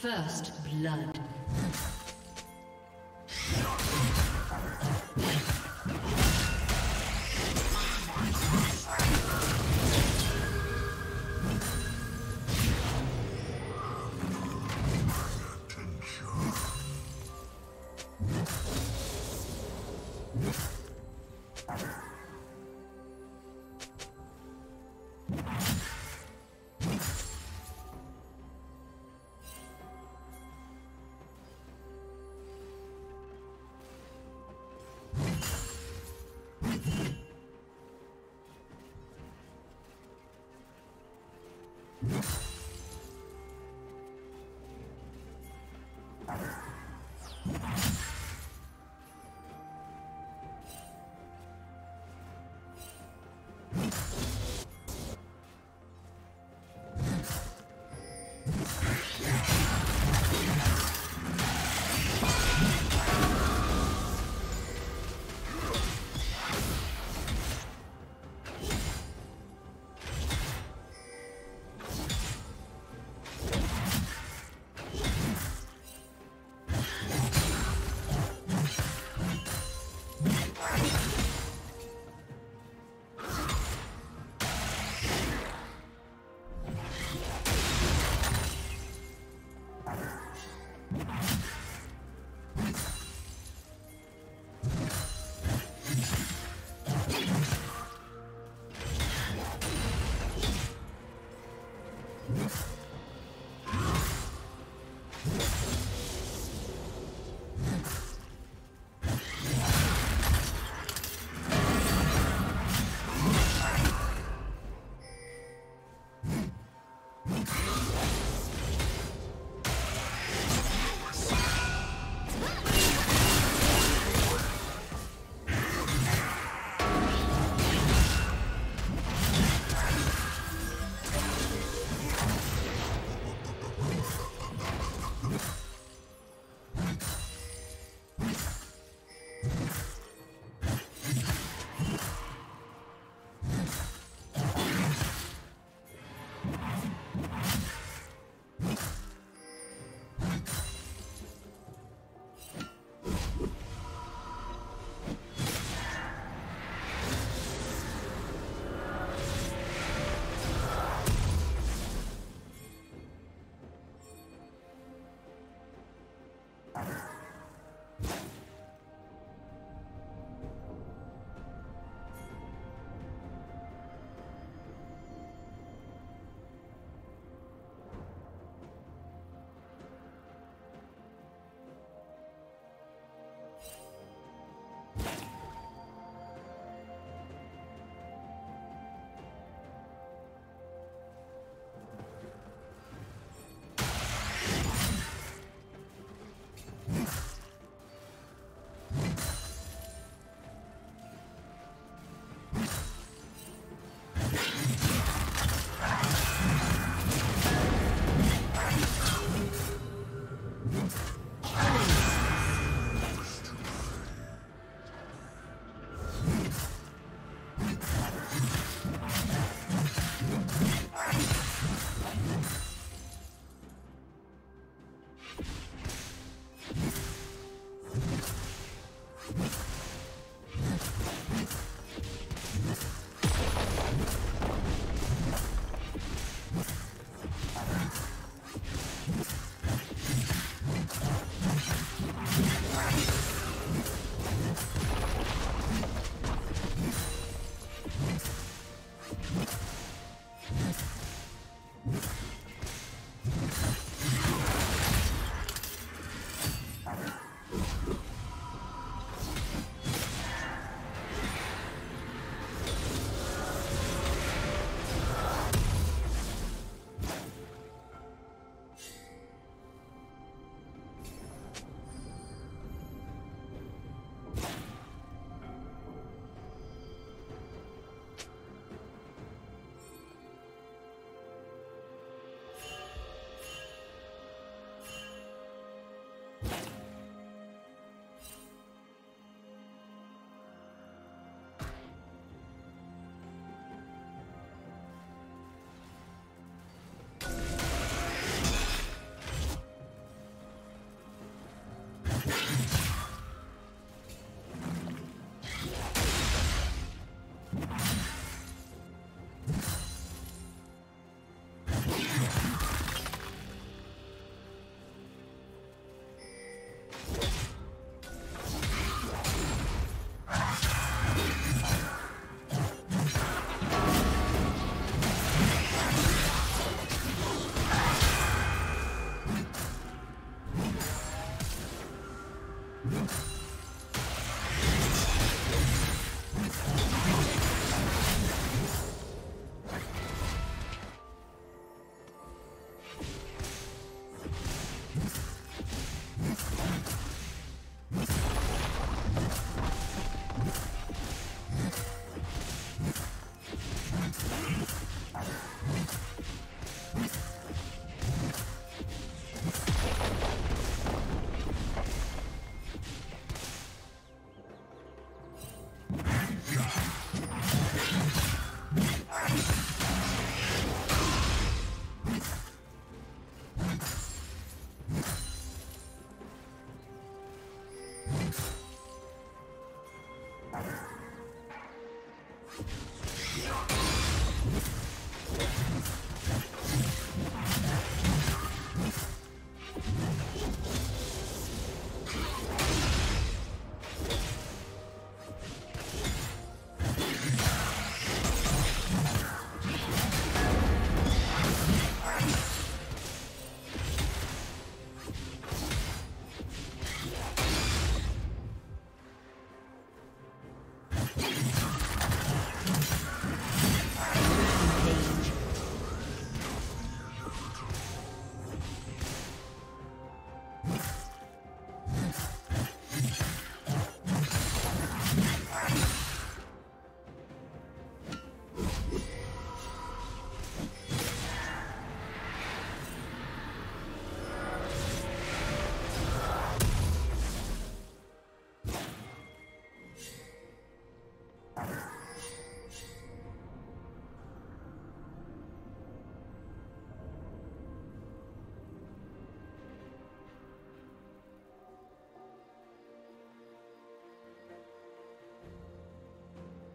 First blood.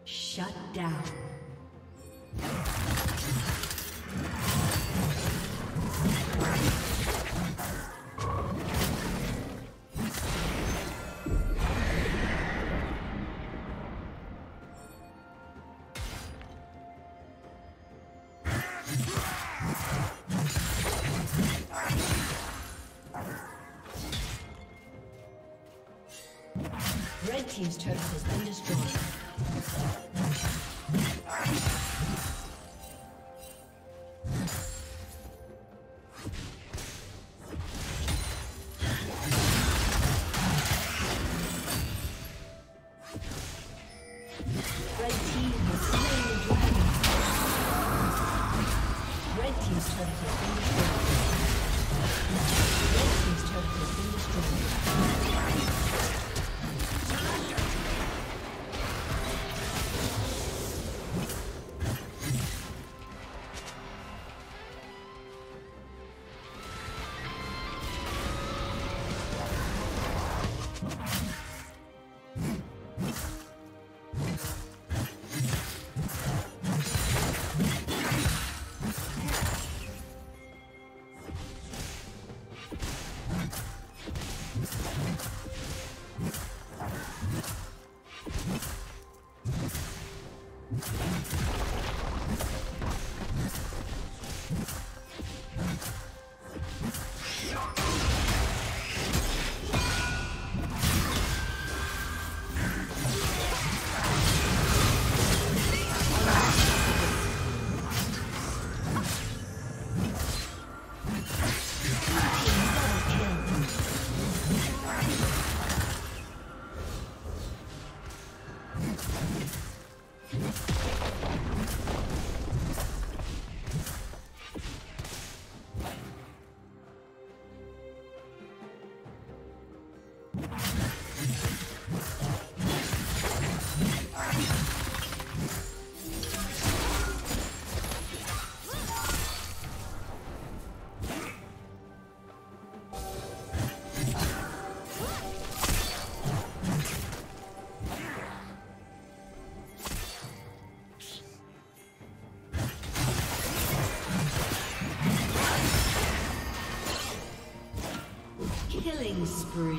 Shut down. Red team's turret has been destroyed. Killing spree.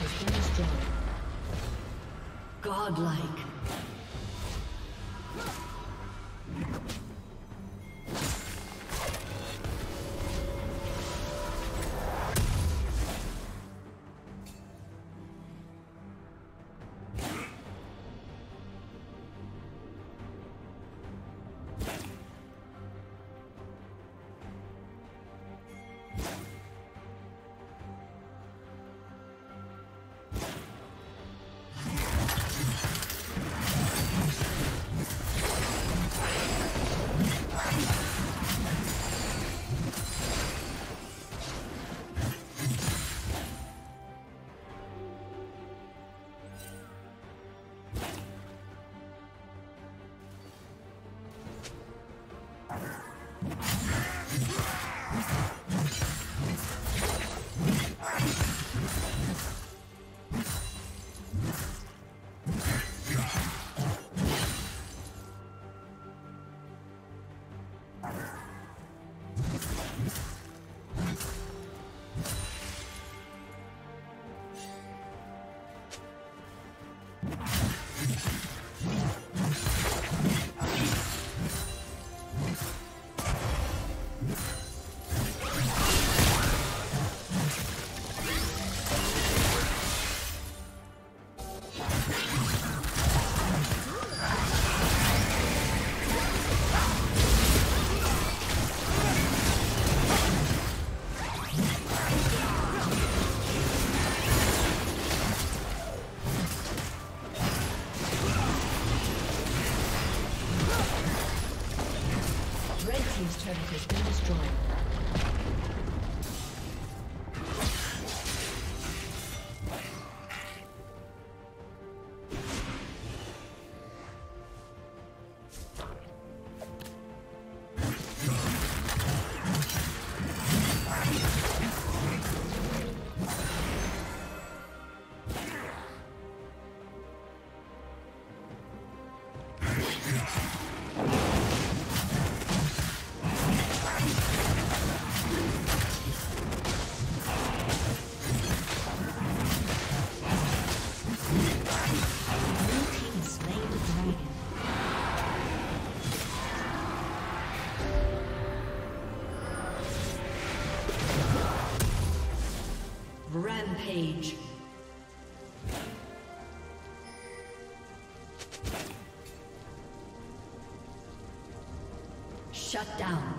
has been destroyed. Godlike. Page. Shut down.